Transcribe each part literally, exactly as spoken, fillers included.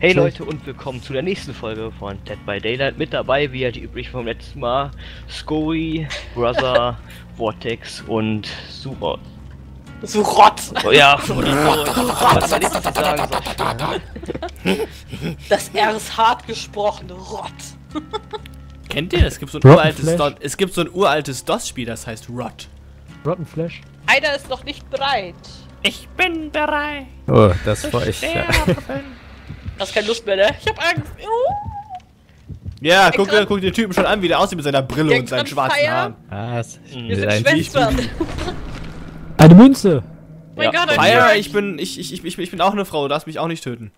Hey Leute und willkommen zu der nächsten Folge von Dead by Daylight. Mit dabei wieder die üblichen vom letzten Mal: Scory, Brother, Vortex und Surot. Surot! Oh, ja, das R ist hart gesprochen, Rot. Kennt ihr? Es gibt so ein uraltes, es gibt so ein uraltes DOS-Spiel, das heißt Rot. Rotten Flash. Einer ist noch nicht bereit. Ich bin bereit. Oh, das war ich. Hast keine Lust mehr, ne? Ich hab Angst. Ja, guck, kann... guck den Typen schon an, wie der aussieht mit seiner Brille der und seinen schwarzen Feier. Haaren. Was? Wir sind Schwestern. Eine Münze! Oh mein ja. Gott, Feier, ich bin, ich, ich, ich, ich bin auch eine Frau, du darfst mich auch nicht töten.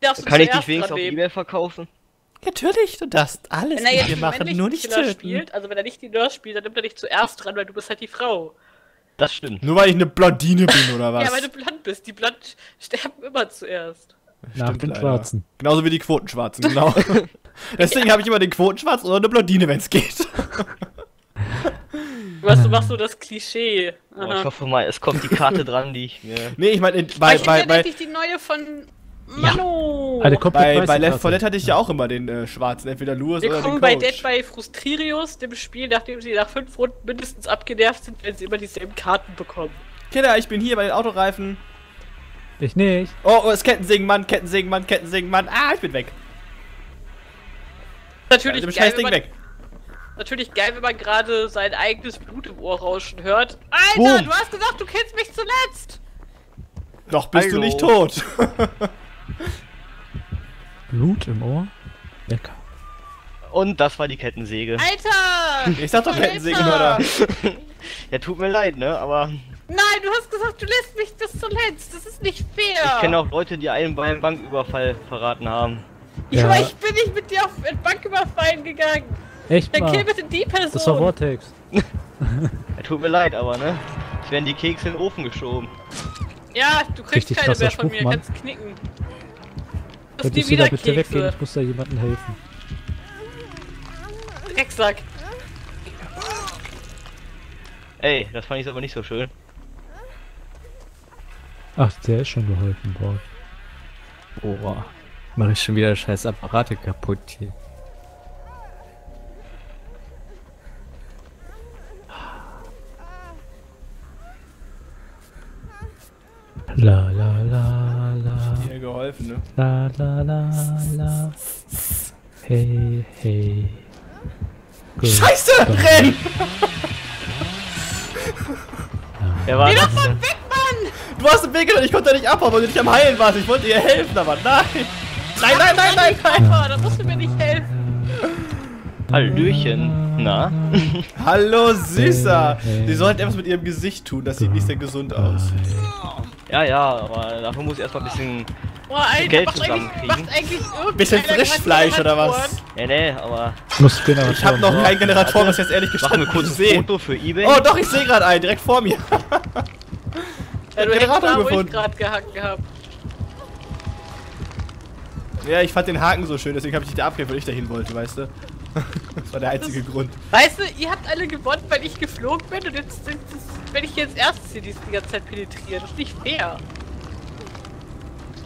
Darfst du kann ich dich wenigstens auf eBay verkaufen? Natürlich, du darfst alles wenn er jetzt machen, nur nicht töten. Spielt, also wenn er nicht die Nurse spielt, dann nimmt er dich zuerst dran, weil du bist halt die Frau. Das stimmt. Nur weil ich eine Blondine bin, oder was? Ja, weil du blond bist. Die Blond sterben immer zuerst. Nach stimmt, den Schwarzen. Leider. Genauso wie die Quotenschwarzen, genau. Deswegen ja. habe ich immer den Quotenschwarzen oder eine Blondine, wenn es geht. Was, du machst so das Klischee. Oh, ich hoffe mal, es kommt die Karte dran, die ich mir... Nee, ich meine, bei... Ich bei, bei ja die neue von... Mano! Ja. Also, bei bei Left vier hatte ich ja auch immer den äh, schwarzen, entweder Lewis wir oder den Coach. Wir kommen bei Dead by Frustririus, dem Spiel, nachdem sie nach fünf Runden mindestens abgenervt sind, wenn sie immer dieselben Karten bekommen. Kinder, ich bin hier bei den Autoreifen. Ich nicht. Oh, oh, ist Kettensägenmann, Kettensägenmann, Kettensägenmann. Ah, ich bin weg. Natürlich ja, geil, wenn man, weg. Natürlich geil, wenn man gerade sein eigenes Blut im Ohr rauschen hört. Alter, Boom. Du hast gesagt, du kennst mich zuletzt. Doch bist Hallo. Du nicht tot. Blut im Ohr? Lecker. Und das war die Kettensäge. Alter! Ich sag doch Kettensäge, oder? Ja, tut mir leid, ne, aber... Nein, du hast gesagt, du lässt mich das zuletzt. Das ist nicht fair. Ich kenne auch Leute, die einen beim Banküberfall verraten haben. Ja, aber ich bin nicht mit dir auf den Banküberfall gegangen. Echt? Dann kill bitte die Person. Das war Vortex. Ja, tut mir leid, aber ne? Es werden die Kekse in den Ofen geschoben. Ja, du kriegst Richtig keine mehr von Spruch, mir. Mann. Kannst knicken. Das ist die wieder bitte Kekse. Weggehen? Ich muss da jemandem helfen. Drecksack. Ey, das fand ich aber nicht so schön. Ach, der ist schon geholfen worden. Boah, mache ich schon wieder scheiß Apparate kaputt hier. La la la la. Mir geholfen, ne? La la la la. Hey hey. Good Scheiße, God. Renn! Er war weg. Du hast im Weg und ich konnte nicht abhauen, weil du nicht am Heilen warst. Ich wollte ihr helfen, aber nein! Nein, nein, nein, nein, nein! nein. Da musst du mir nicht helfen! Hallöchen! Na? Hallo, Süßer! Sie sollten etwas mit ihrem Gesicht tun, das sieht nicht sehr gesund aus. Ja, ja, aber dafür muss ich erstmal ein bisschen Boah, Alter, Geld zusammenkriegen. Ein bisschen Frischfleisch oder was? Ja, nee, aber... Ich hab noch keinen Generator, was jetzt ehrlich gestanden ist. Mach mir kurz ein Foto für eBay. Oh doch, ich sehe gerade einen, direkt vor mir! Ja, du hast da, wo ich gerade gehackt gehabt. Ja, ich fand den Haken so schön, deswegen habe ich dich da abgehört, weil ich dahin wollte, weißt du? Das war der einzige das, Grund. Weißt du, ihr habt alle gewonnen, weil ich geflogen bin und jetzt sind wenn ich jetzt erst hier die ganze Zeit penetriere. Das ist nicht fair.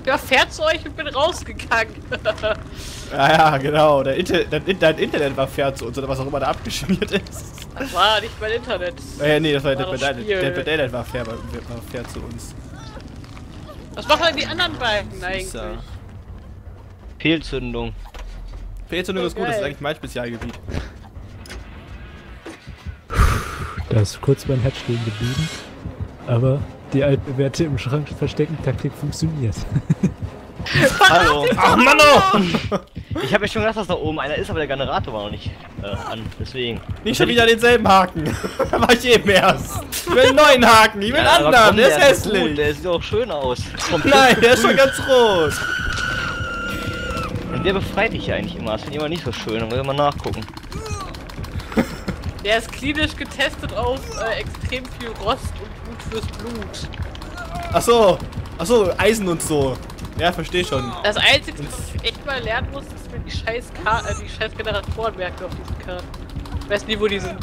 Ich war fair zu euch und bin rausgegangen. Ja, ja, genau. Dein, Inter dein, dein Internet war fair zu uns oder was auch immer da abgeschmiert ist. Das war nicht mein Internet. Äh, nee, das war, war Dead by Daylight. Dead by Daylight war fair, war fair zu uns. Was machen denn die anderen beiden eigentlich? Fehlzündung. Fehlzündung okay. ist gut, das ist eigentlich mein Spezialgebiet. Da ist kurz beim Head stehen geblieben. Aber die altbewährte im Schrank verstecken Taktik funktioniert. Hallo! Ach Mann! Oh. Ich hab ja schon gedacht, dass da oben einer ist, aber der Generator war noch nicht äh, an, deswegen. Nicht schon wieder denselben Haken! Da war ich eben erst! Ich will einen neuen Haken, ich will einen ja, anderen, komm, der, der ist hässlich! Ist gut, der sieht auch schön aus! Komplett Nein, der ist schon ganz rot! Und der befreit dich ja eigentlich immer, das finde ich immer nicht so schön, dann will ich mal nachgucken. Der ist klinisch getestet auf äh, extrem viel Rost und gut fürs Blut. Achso, achso, Eisen und so. Ja, verstehe schon. Das Einzige, was ich echt mal lernen muss, ist mir die scheiß Karten, äh, die scheiß Generatoren merken auf diesen Karten. Ich weiß nie, wo die sind.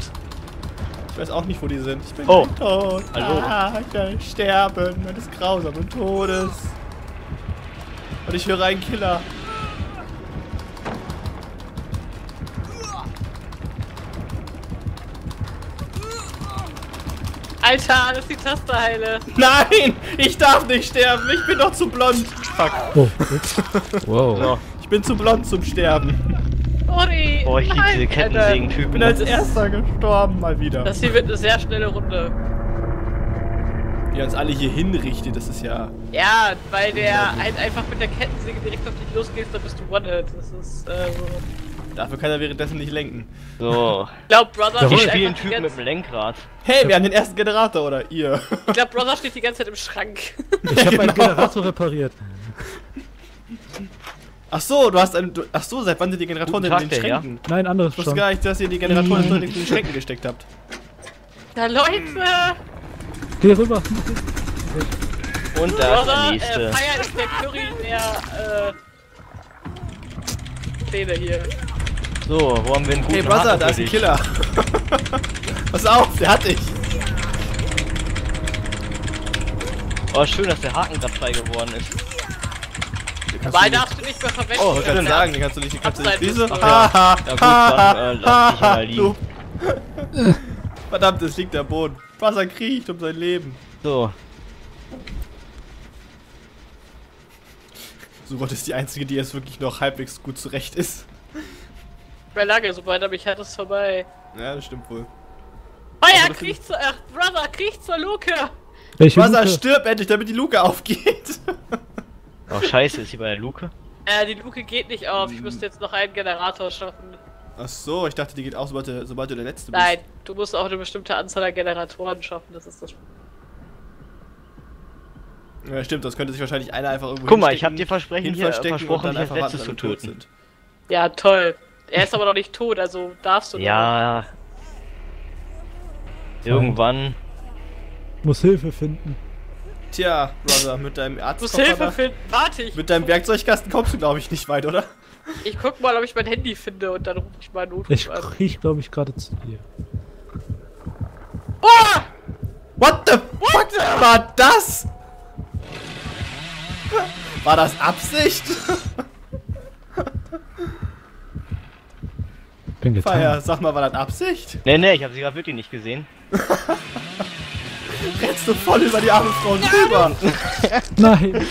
Ich weiß auch nicht, wo die sind. Ich bin oh. tot. Hallo. Ah, ich kann sterben meines grausamen Todes. Und ich höre einen Killer. Alter, das ist die Taste heile. Nein, ich darf nicht sterben. Ich bin doch zu blond. Fuck. Oh. Wow. So, ich bin zu blond zum Sterben. Sorry. Oh, ich liebe diese Kettensägen-Typen. Ich bin als erster gestorben mal wieder. Das hier wird eine sehr schnelle Runde. Die uns alle hier hinrichtet, das ist ja... Ja, weil der halt einfach mit der Kettensäge direkt auf dich losgeht, dann bist du One-Hit. Das ist, äh, so. Dafür kann er währenddessen nicht lenken. So. Ich glaub, Brother steht einfach den Typen mit dem Lenkrad. Hey, wir haben den ersten Generator, oder ihr? Ich glaub, Brother steht die ganze Zeit im Schrank. Ich hab genau. meinen Generator repariert. Ach so, du hast einen... Du, ach so, seit wann sind die Generatoren Tag, in den Schränken? Ja. Nein, anderes schon. Ich wusste gar nicht, dass ihr die Generatoren in den Schränken gesteckt habt. Na Leute! Geh rüber! Und da ist der nächste. Äh, Feier ist der Curry der, äh... Szene hier. So, wo haben wir einen guten? Hey Brother, da ist ein Killer! Pass auf, der hat dich! Oh, schön, dass der Haken gerade frei geworden ist. Weil darfst du nicht mehr verwechseln. Oh, ich kann sagen, die kannst du nicht, die kannst du nicht diese. Haha, haha, du. Verdammt, es liegt am Boden. Wasser kriecht um sein Leben. So. Sobald ist die einzige, die jetzt wirklich noch halbwegs gut zurecht ist. Bei lange, sobald er mich hat, ist vorbei. Ja, das stimmt wohl. Feuer kriecht zur, ach, Brother, kriecht zur Luke. Brother, stirb endlich, damit die Luke aufgeht. Oh scheiße, ist hier bei der Luke? Äh, die Luke geht nicht auf, ich müsste jetzt noch einen Generator schaffen. Ach so, ich dachte die geht auf, sobald du, sobald du der Letzte bist. Nein, du musst auch eine bestimmte Anzahl an Generatoren schaffen, das ist das Problem. Ja stimmt, das könnte sich wahrscheinlich einer einfach irgendwo Guck mal, ich hab dir Versprechen hier versprochen, dich als Letztes zu töten. Ja toll, er ist aber noch nicht tot, also darfst du nicht. Ja, irgendwann... Muss Hilfe finden. Tja, Brother, mit deinem Arzt. Du musst Hilfe finden, warte ich! Mit deinem Werkzeugkasten kommst du, glaube ich, nicht weit, oder? Ich guck mal, ob ich mein Handy finde und dann rufe ich mal Notruf ich an. Ich krieg, glaube ich, gerade zu dir. Oh! What the fuck war das? War das Absicht? Bin getan. Feier, sag mal, war das Absicht? Nee, nee, ich habe sie gerade wirklich nicht gesehen. Rennst du voll über die arme Frau drüber? Nein!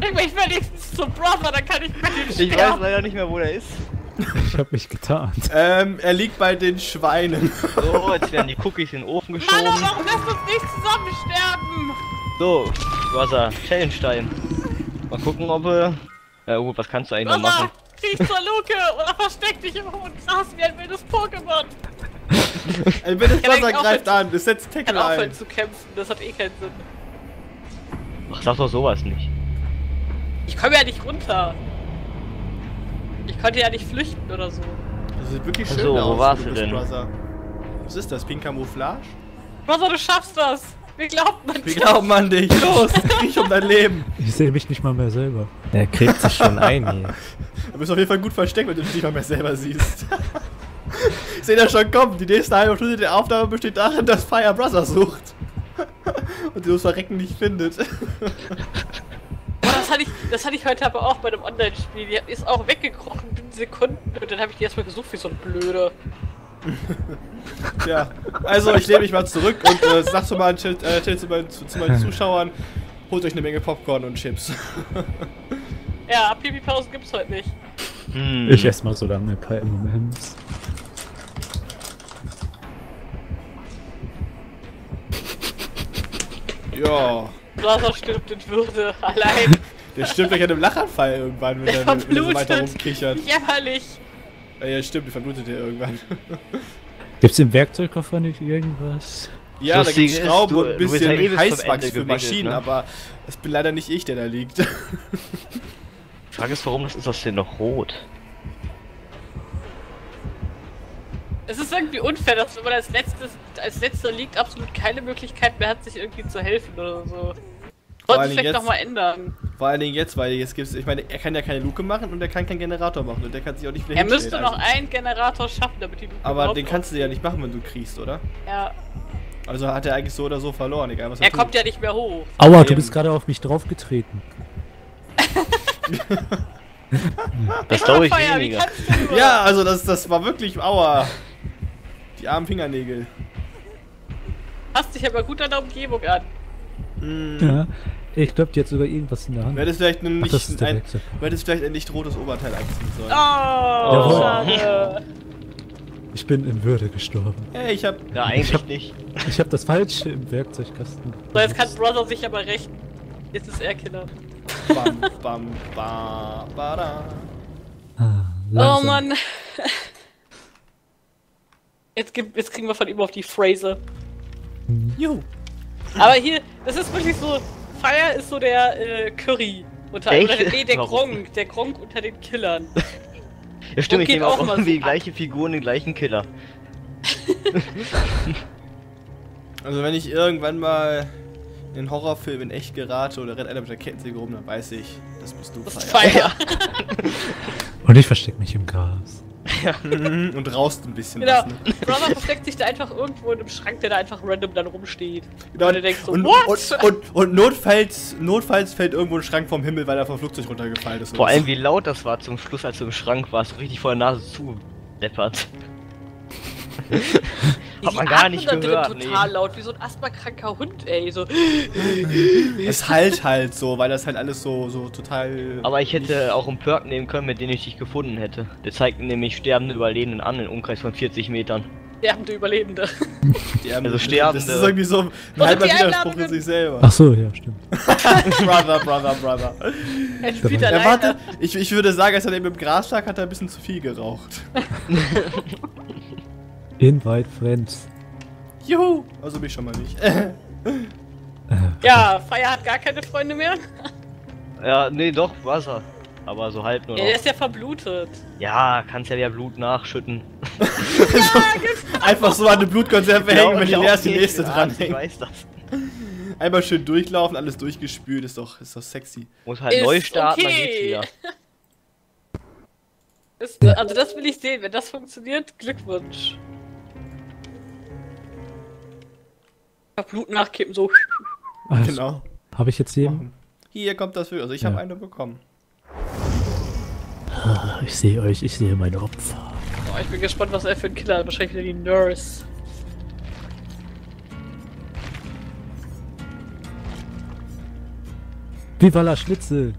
Ich möchte wenigstens zum Brother, dann kann ich mit ihm sterben. Ich weiß leider nicht mehr, wo der ist. Ich hab mich getarnt. Ähm, er liegt bei den Schweinen. So, jetzt werden die Cookies in den Ofen geschoben. Mann, warum lässt uns nicht zusammen sterben? So, Brother, Challenge-Stein. Mal gucken, ob er... Äh, uh, was kannst du eigentlich Brother, noch machen? Krieg zur Luke oder versteck dich im hohen Gras wie ein wildes Pokémon. Ein wildes Wasser greift an, das setzt Tackle ein. Ich kann aufhören zu kämpfen, das hat eh keinen Sinn. Ach, sag doch sowas nicht. Ich komme ja nicht runter. Ich konnte ja nicht flüchten oder so. Das sieht wirklich schön also, aus, wo warst du denn? Brother. Was ist das, Pink Camouflage? Brother, du schaffst das! Wir glauben an dich! Wir glauben an dich! Los, krieg um dein Leben! Ich sehe mich nicht mal mehr selber. Er kriegt sich schon ein hier. Du bist auf jeden Fall gut versteckt, wenn du dich nicht mal mehr selber siehst. Seht ihr schon, komm, die nächste halbe Stunde der Aufnahme besteht darin, dass Fire Brother sucht. Und sie das Verrecken nicht findet. Boah, das, hatte ich, das hatte ich heute aber auch bei einem Online-Spiel. Die ist auch weggekrochen in Sekunden und dann habe ich die erstmal gesucht wie so ein Blöder. Tja, also ich nehme mich mal zurück und äh, sag zu meinen, äh, zu, meinen, zu, zu meinen Zuschauern, holt euch eine Menge Popcorn und Chips. Ja, Pipi-Pausen gibt's heute nicht. Hm. Ich esse mal so lange ein paar M und M's. Ja. Brother stirbt in Würde, allein. Der stirbt gleich an einem Lachanfall irgendwann, wenn der, der so weiter rumkichert. Jämmerlich. Ja, ja, stimmt, der verblutet ja irgendwann. Gibt's im Werkzeugkoffer nicht irgendwas? Ja, das da gibt's Schrauben und ein bisschen Heißwachs für Maschinen, ne? Aber es bin leider nicht ich, der da liegt. Die Frage ist, warum ist das denn noch rot? Es ist irgendwie unfair, dass wenn man als letztes, als letzter liegt, absolut keine Möglichkeit mehr hat, sich irgendwie zu helfen oder so. Sollte sich vielleicht nochmal ändern. Vor allen Dingen jetzt, weil jetzt gibt's, ich meine, er kann ja keine Luke machen und er kann keinen Generator machen und der kann sich auch nicht mehr hinstellen. Er müsste noch einen Generator schaffen, damit die Luke Aber den kannst du ja nicht machen, wenn du kriegst, oder? Ja. Also hat er eigentlich so oder so verloren, egal was er tut. Er kommt ja nicht mehr hoch. Aua, du bist gerade auf mich draufgetreten. Das glaube ich weniger. Ja, also das, das war wirklich, aua. Die armen Fingernägel. Passt dich aber gut an der Umgebung an. Mm. Ja, ich glaube, die hat sogar irgendwas in der Hand. Du hättest vielleicht ein nicht, Ach, ein, vielleicht ein nicht rotes Oberteil anziehen sollen. Oh, schade. Ich bin in Würde gestorben. Hey, ich hab... Ja, eigentlich ich hab, nicht. Ich hab das Falsche im Werkzeugkasten. So, jetzt kann Brother sich aber rächen. Jetzt ist er Killer. Bam, bam, ba, ba, da. Ah, oh Mann. Jetzt, jetzt kriegen wir von ihm auf die Phrase. Mhm. Juhu. Aber hier, das ist wirklich so... Fire ist so der äh, Curry. Unter, oder nee, der Gronk. Der Gronk unter den Killern. Ja, stimmt, okay, ich nehme auch immer die gleiche Figur und den gleichen Killer. Also wenn ich irgendwann mal in einen Horrorfilm in echt gerate oder rennt einer mit der Kettensäge rum, dann weiß ich, das bist du, das Feier. Und ich verstecke mich im Gras. Ja. Und raust ein bisschen. Genau. Was, ne? Brother versteckt sich da einfach irgendwo in einem Schrank, der da einfach random dann rumsteht. Genau. Und, du denkst so, und, und, und, und notfalls, notfalls fällt irgendwo ein Schrank vom Himmel, weil er vom Flugzeug runtergefallen ist. Vor allem, so. Wie laut das war zum Schluss, als du im Schrank warst, richtig vor der Nase zuleppert. Hat man gar nicht gehört. Drin, total nee. laut, wie so ein asthmakranker Hund, ey. So. Es halt halt so, weil das halt alles so, so total... Aber ich hätte auch einen Perk nehmen können, mit dem ich dich gefunden hätte. Der zeigt nämlich sterbende Überlebenden an, im Umkreis von vierzig Metern. Sterbende Überlebende. Sterbende, also Sterbende. Das ist irgendwie so ein halber Widerspruch in sich selber. Ach so, ja, stimmt. Brother, brother, brother. Er warte, ich, ich würde sagen, als er eben im Gras lag, hat er ein bisschen zu viel geraucht. Invite Friends. Juhu! Also mich schon mal nicht. Ja, Feier hat gar keine Freunde mehr. Ja, nee, doch, Wasser. Aber so halb nur. Ja, der ist ja verblutet. Ja, kannst ja wieder Blut nachschütten. Ja, genau. Einfach so an eine Blutkonserve genau, hängen, wenn die leer ist, die nächste dran hängt. Ich weiß das. Einmal schön durchlaufen, alles durchgespült, ist doch, ist doch sexy. Muss halt ist neu starten, okay. Dann geht's wieder. Ist, also das will ich sehen, wenn das funktioniert, Glückwunsch. Blut nachkippen, so. Also, genau. Habe ich jetzt eben? Hier kommt das Video. Also ich ja. habe eine bekommen. Ah, ich sehe euch, ich sehe meine Opfer. Oh, ich bin gespannt, was er für ein Killer hat. Wahrscheinlich wieder die Nurse. Viva la Schnitzel!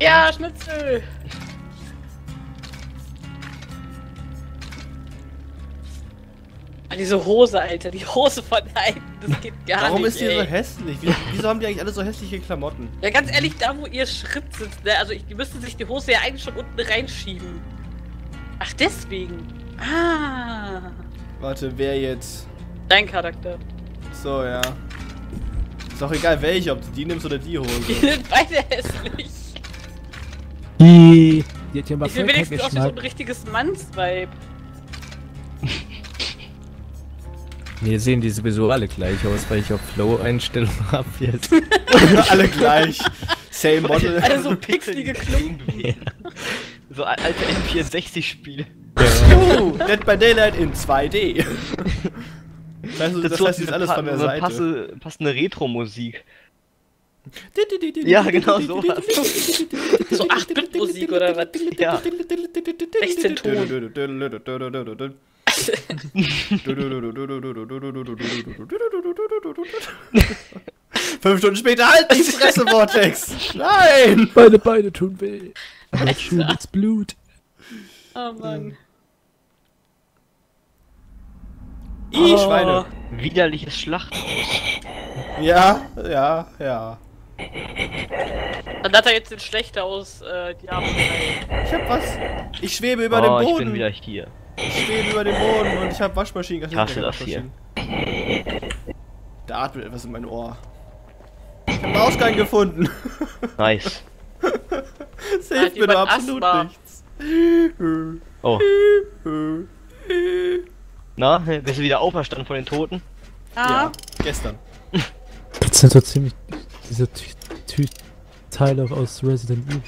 Ja, Schnitzel! Diese Hose, Alter, die Hose von einem, das geht gar Warum nicht, Warum ist die ey. so hässlich? Wieso, wieso haben die eigentlich alle so hässliche Klamotten? Ja, ganz ehrlich, da wo ihr Schritt sitzt, ne? Also ich, die müssten sich die Hose ja eigentlich schon unten reinschieben. Ach, deswegen? Ah. Warte, wer jetzt? Dein Charakter. So, ja. Ist auch egal welche, ob du die nimmst oder die Hose. Die sind beide hässlich. Die, die hat ja mal Ich will wenigstens auch so ein richtiges Mannsvibe. Mir sehen die sowieso alle gleich aus, weil ich auf Flow-Einstellung habe jetzt. Alle gleich. Same Model. Alle so pixelige Klumpen. So alte N vierundsechzig-Spiele. Oh, Dead by Daylight in zwei D. Das heißt, das, das heißt, ist alles von der Seite. Passe, passende Retro-Musik. Ja, genau so. So acht Bit Musik oder was? Ja. sechzehn Ton. Fünf Stunden später, halt die Fresse, Vortex! Nein! Meine Beine tun weh. Mein Schuh ins Blut. Oh Mann. I, oh. Schweine. Widerliches Schlachten. Ja, ja, ja. Dann hat er jetzt den Schlechter aus äh, Diablo. Ich hab was. Ich schwebe über oh, dem Boden. Ich bin wieder hier. Ich stehe über dem Boden und ich habe Waschmaschinen. Ich hasse das hier. Da atmet etwas in mein Ohr. Ich habe einen Ausgang gefunden. Nice. Das hilft mir da absolut nichts. Oh. Na, bist du wieder auferstanden von den Toten? Ja, gestern. Das sind so ziemlich diese Teile aus Resident Evil.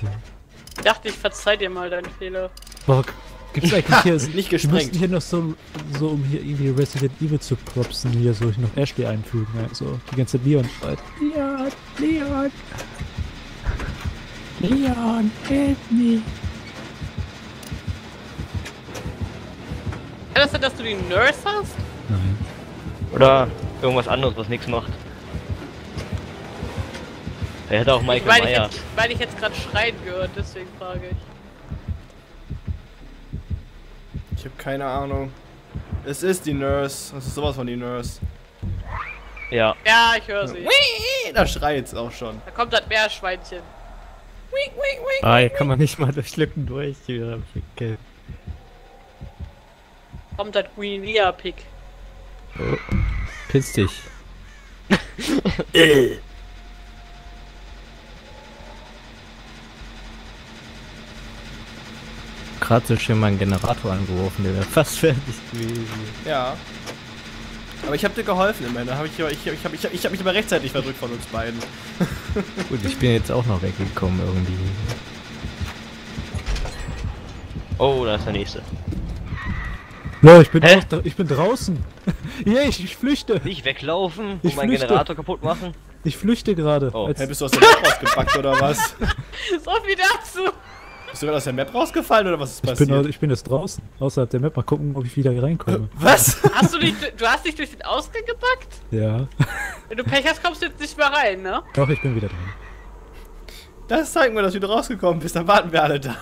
Ich dachte, ich verzeih dir mal deinen Fehler. Bock. Gibt's eigentlich ha, hier so, nicht gesprengt. Wir müssen hier noch so, so, um hier irgendwie Resident Evil zu propsen, hier so ich noch Ashley einfügen, ne? So die ganze Leon schreit. Leon, Leon. Leon, hilf mir! Kann das sein, dass du die Nurse hast? Nein. Oder irgendwas anderes, was nichts macht. Er hätte auch Michael Meier. Ich, weil, ich jetzt, weil ich jetzt gerade schreien gehört, deswegen frage ich. Ich habe keine Ahnung. Es ist die Nurse. Es ist sowas von die Nurse. Ja. Ja, ich höre sie. Da schreit's auch schon. Da kommt das Meerschweinchen. Ah, hier kann man nicht mal durch Lücken durch. Okay. Kommt das Guinea-Pick. Oh. Piss dich. Gerade so schön meinen Generator angeworfen, der wäre fast fertig gewesen. Ja. Aber ich hab dir geholfen immerhin, da hab ich, ich, ich, hab, ich, hab, ich hab mich aber rechtzeitig verdrückt von uns beiden. Gut, ich bin jetzt auch noch weggekommen irgendwie. Oh, da ist der nächste. No, ich bin, auch, ich bin draußen. Yeah, ich, ich flüchte. Nicht weglaufen und meinen Generator kaputt machen. Ich flüchte gerade. Oh. Hey, bist du aus der Map rausgepackt oder was? So viel dazu. Bist du gerade aus der Map rausgefallen oder was ist passiert? Ich bin, ich bin jetzt draußen, außerhalb der Map. Mal gucken, ob ich wieder hier reinkomme. Was? Hast du dich, du hast dich durch den Ausgang gepackt? Ja. Wenn du Pech hast, kommst du jetzt nicht mehr rein, ne? Doch, ich bin wieder dran. Das zeigt mir, dass du wieder rausgekommen bist. Dann warten wir alle da.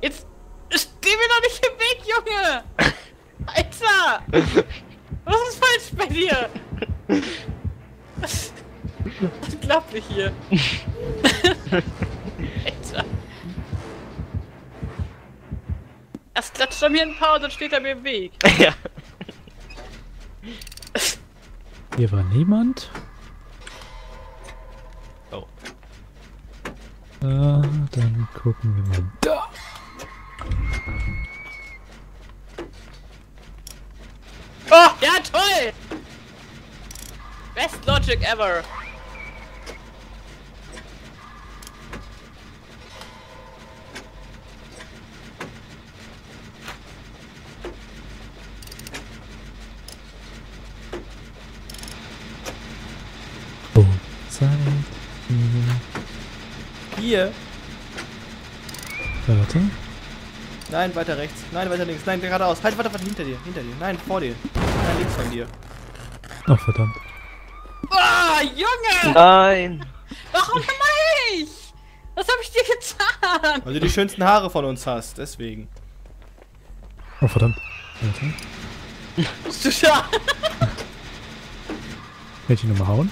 Jetzt steh mir doch nicht im Weg, Junge! Alter! Was ist falsch bei dir? Das klappt nicht hier. Alter. Erst klatscht er mir ein paar und dann steht er mir im Weg. Ja. Hier war niemand. Oh. Äh, dann gucken wir mal da. Oh, ja toll! Best logic ever! Zeit. Hier. Warte. Nein, weiter rechts. Nein, weiter links. Nein, geradeaus. Halt, warte, warte, hinter dir. Hinter dir. Nein, vor dir. Nein, links von dir. Ach, verdammt. Ah, oh, Junge! Nein! Warum immer ich? Was hab ich dir getan? Weil du die schönsten Haare von uns hast, deswegen. Oh, verdammt. Warte. Bist du da? Will ich ihn nochmal hauen?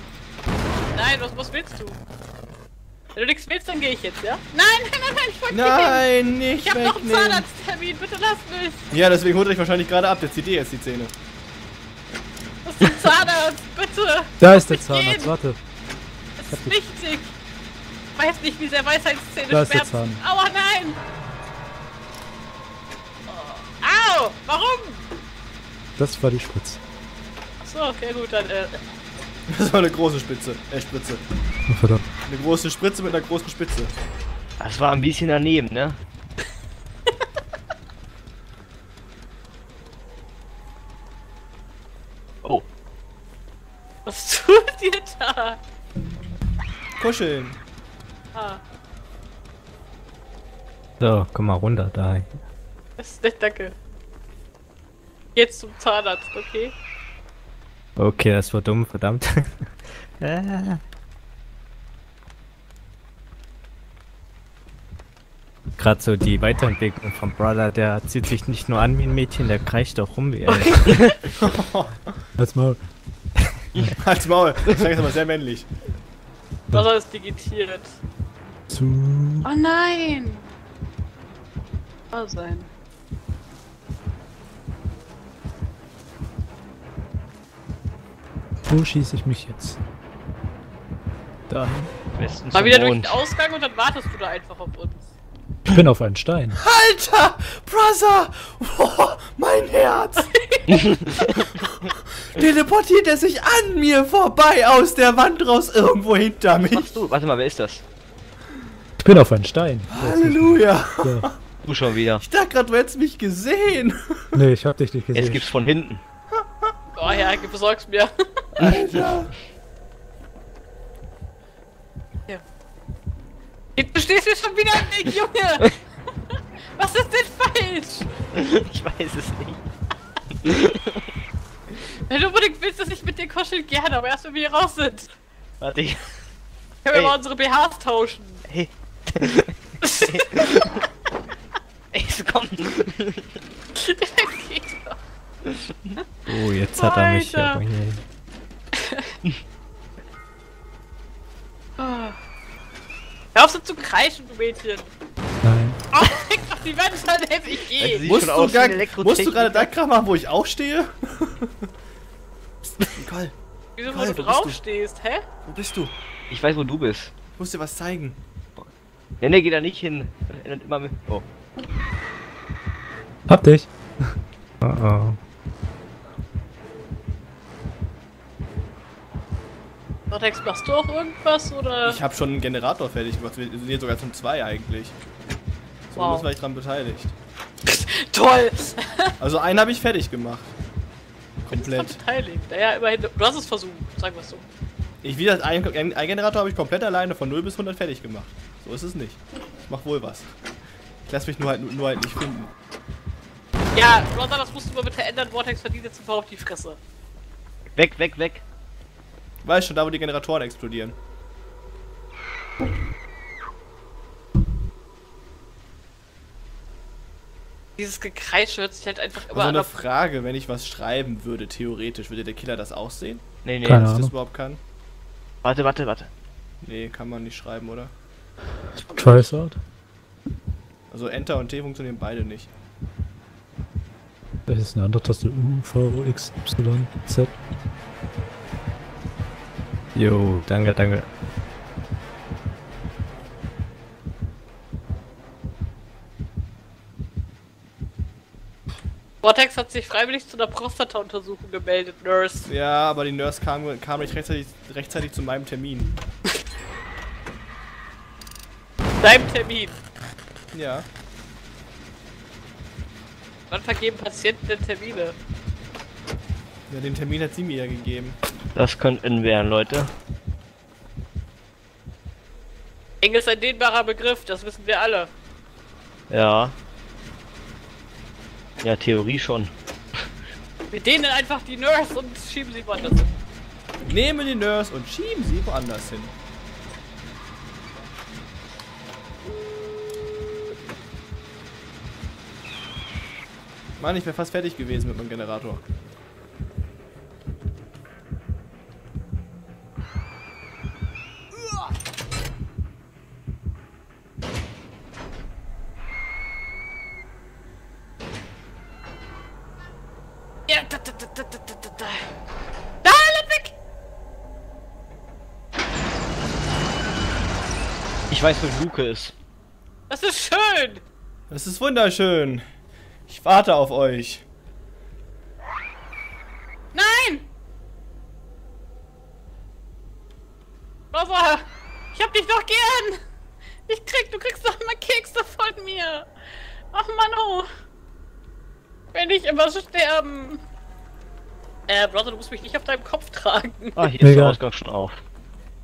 Nein, was, was willst du? Wenn du nichts willst, dann gehe ich jetzt, ja? Nein, nein, nein, nein, ich wollte nicht hin! Nein, nicht! Ich hab noch einen Zahnarzttermin, bitte lass mich! Ja, deswegen holt euch wahrscheinlich gerade ab, der zieht dir jetzt die Zähne. Das ist ein Zahnarzt, bitte! Da ist der Zahnarzt, gehen. Warte! Das ist wichtig! Ich weiß nicht, wie sehr Weisheitszähne da schmerzen. Ist der Zahn. Aua, nein! Oh. Au! Warum? Das war die Spritze. Achso, okay, gut, dann äh... Das war eine große Spitze. Äh, Spritze. Oh, verdammt. Eine große Spritze mit einer großen Spitze. Das war ein bisschen daneben, ne? Oh. Was tut ihr da? Kuscheln. Ah. So, komm mal runter, da. Das ist nett, danke. Jetzt zum Zahnarzt, okay? Okay, das war dumm, verdammt. ah. Gerade so die Weiterentwicklung von Brother, der zieht sich nicht nur an wie ein Mädchen, der kreischt auch rum wie er. Halt's Maul. Halt's Maul, das ist aber sehr männlich. Brother ist digitiert. Zu. Oh nein! Oh sein. Wo schieße ich mich jetzt? Da. Mal wieder durch den Ausgang und dann wartest du da einfach auf uns. Ich bin auf einen Stein. Alter! Brother! Oh, mein Herz! Teleportiert er sich an mir vorbei aus der Wand raus irgendwo hinter mich. Was machst du? Warte mal, wer ist das? Ich bin auf einen Stein. Halleluja! Ja. Du schon wieder. Ich dachte gerade, du hättest mich gesehen. Nee, ich hab dich nicht gesehen. Jetzt gibt's von hinten. Oh ja, besorg's mir. Alter! Ja. Ich verstehst du schon wieder nicht, Junge! Was ist denn falsch? Ich weiß es nicht. Wenn du unbedingt willst, dass ich mit dir kuschel, gerne, aber erst wenn wir hier raus sind. Warte ich. Können wir mal unsere B Hs tauschen? Hey. Ey, so komm! Oh, jetzt hat er mich aber hier. Hör auf so zu kreischen, du Mädchen! Nein. Oh, ich mach die Wand an, ey, ich geh! Also musst, du gar, musst du gerade da Kram machen, wo ich auch stehe? Nicole! Wieso, Nicole, wo du drauf stehst, hä? Wo bist du? Ich weiß, wo du bist. Ich muss dir was zeigen. Ja, ne, geh da nicht hin. Er ändert immer mit. Oh. Hab dich! Oh oh. Vortex, machst du auch irgendwas, oder? Ich habe schon einen Generator fertig gemacht, wir sind jetzt sogar zum zwei eigentlich. So, wow. War ich dran beteiligt. Toll! Also einen habe ich fertig gemacht. Komplett. Du bist dran beteiligt, naja, immerhin, du hast es versucht, sagen wir es so. Ich wieder, ein, ein Generator habe ich komplett alleine von null bis hundert fertig gemacht. So ist es nicht. Ich mach wohl was. Ich lass mich nur halt, nur halt nicht finden. Ja, Roger, das musst du mal bitte ändern, Vortex verdient jetzt ein paar auf die Fresse. Weg, weg, weg. Weißt schon, da wo die Generatoren explodieren. Dieses Gekreisch hört sich halt einfach immer an. Also eine Frage, wenn ich was schreiben würde, theoretisch, würde der Killer das auch sehen? Nee, nee, dass ich das überhaupt kann. Warte, warte, warte. Nee, kann man nicht schreiben, oder? Try it out. Also Enter und T funktionieren beide nicht. Das ist eine andere Taste. U, V, X, Y, Z. Jo, danke, danke. Vortex hat sich freiwillig zu einer Prostata-Untersuchung gemeldet, Nurse. Ja, aber die Nurse kam, kam nicht rechtzeitig, rechtzeitig zu meinem Termin. Deinem Termin? Ja. Wann vergeben Patienten denn Termine? Ja, den Termin hat sie mir ja gegeben. Das könnten werden, Leute. Engel ist ein dehnbarer Begriff, das wissen wir alle. Ja. Ja, Theorie schon. Wir dehnen einfach die Nurse und schieben sie woanders hin. Nehmen die Nurse und schieben sie woanders hin. Mann, ich wäre fast fertig gewesen mit meinem Generator. Ja, da, da, da, da, da, da, da. Da, lass weg! Ich weiß, wo Luke ist. Das ist schön! Das ist wunderschön. Ich warte auf euch. Nein! Rosa, ich hab dich doch gern! Ich krieg, du kriegst doch immer Kekse von mir! Ach Mann, oh! Wenn ich immer sterben. Äh, Brother, du musst mich nicht auf deinem Kopf tragen. Ah, hier ist der Ausgang schon auf.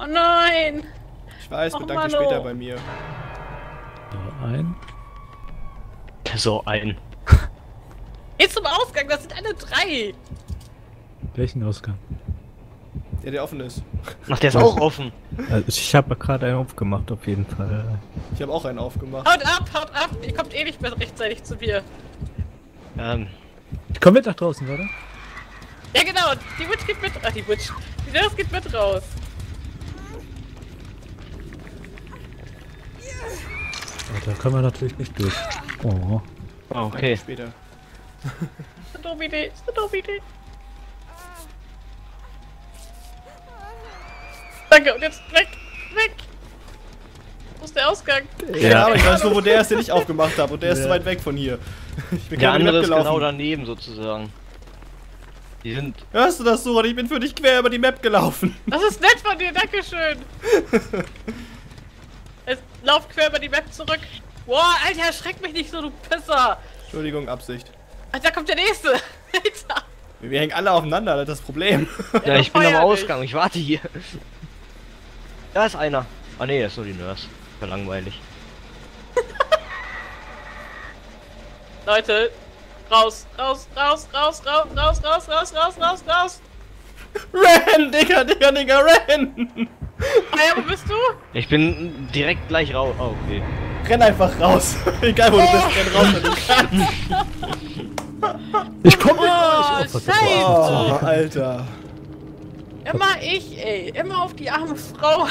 Oh nein! Ich weiß, bedanke dich später bei mir. So ein. So ein. Jetzt zum Ausgang, das sind alle drei! Welchen Ausgang? Der, der offen ist. Ach, der ist auch offen. Also ich habe gerade einen aufgemacht, auf jeden Fall. Ich habe auch einen aufgemacht. Haut ab, haut ab! Ihr kommt eh nicht mehr rechtzeitig zu mir. Ähm. Ich komm mit nach draußen, oder? Ja genau, die Witch geht mit. Ach, die Witch. Die Nurse geht mit raus. Oh, da können wir natürlich nicht durch. Oh. Oh, okay. Später. Das ist eine doofe Idee, das ist eine doofe Idee. Danke, und jetzt weg, weg! Wo ist der Ausgang? Ja, ja, aber ich weiß nur, wo der ist, den ich aufgemacht habe, und der ja. ist weit weg von hier. Ich bin der andere ist genau daneben, sozusagen. Die sind... Hörst du das, Surat? Ich bin für dich quer über die Map gelaufen. Das ist nett von dir, dankeschön. Es lauft quer über die Map zurück. Boah, Alter, erschreck mich nicht so, du Pisser. Entschuldigung, Absicht. Alter, da kommt der nächste. Alter. Wir, wir hängen alle aufeinander, das ist das Problem. Ja, ich bin am Ausgang, ich warte hier. Da ist einer. Ah ne, das ist nur die Nurse. super langweilig. Leute, raus, raus, raus, raus, raus, raus, raus, raus, raus, raus, raus. Renn, Digga, Digga, Digga, renn! Naja, wo bist du? Ich bin direkt gleich raus. Oh, okay. Renn einfach raus. Egal wo oh. du bist, renn raus. Ich komm oh, nicht raus. Oh, oh, Alter. Immer ich, ey. Immer auf die arme Frau.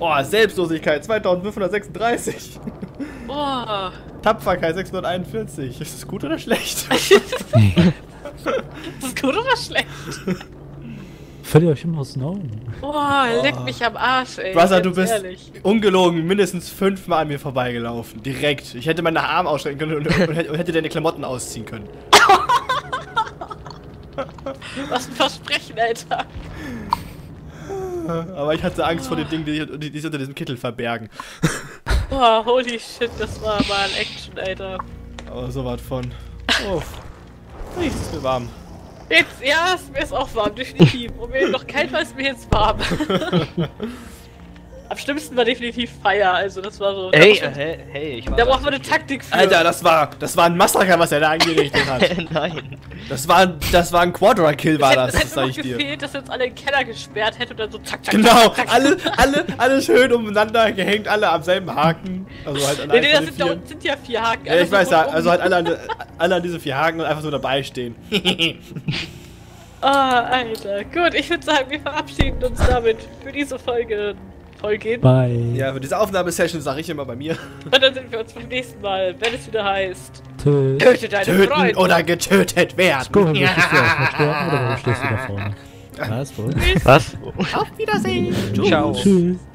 Oh, Selbstlosigkeit zweitausendfünfhundertsechsunddreißig. Oh. Tapferkeit sechshunderteinundvierzig. Ist das gut oder schlecht? Ist das gut oder schlecht? Völlig euch immer aus den Augen. Boah, leck mich am Arsch, ey. Brother, du bist ehrlich. Ungelogen mindestens fünfmal an mir vorbeigelaufen. Direkt. Ich hätte meine Arme ausstrecken können und, und, und hätte deine Klamotten ausziehen können. Was ein Versprechen, Alter. Aber ich hatte Angst oh. vor den Dingen, die, die sich unter diesem Kittel verbergen. Boah, holy shit, das war mal ein Action, Alter. Aber so was von. Oh. Nichts ist mir warm. Jetzt, ja, es ist auch warm, definitiv. Und mir noch kalt war, es mir jetzt warm. Am schlimmsten war definitiv Fire, also das war so... Hey, da hey, hey, ich war... Da braucht man eine Taktik für. Alter, das war, das war ein Massaker, was er da angerichtet hat. Nein. Das war, das war ein Quadra-Kill, war das, das, das sag ich dir. Es hätte gefehlt, dass er uns alle in den Keller gesperrt hätte und dann so tak, tak, genau, tak, tak, tak. alle, alle, alle schön umeinander gehängt, alle am selben Haken. Also halt an nee, nee, das sind, da, sind ja vier Haken. Ja, ich so weiß ja, also halt alle an, alle an diese vier Haken und einfach so dabei stehen. Oh, Alter. Gut, ich würde sagen, wir verabschieden uns damit für diese Folge. Gehen. Bye. Ja, für diese Aufnahmesession sage ich immer bei mir. Und dann sind wir uns beim nächsten Mal, wenn es wieder heißt... Töten. Tötet deine Töten Freunde. Oder getötet werden. Guck mal, ja. Oder stehst du da vorne? Was? Was? Auf Wiedersehen. Ciao. Tschüss.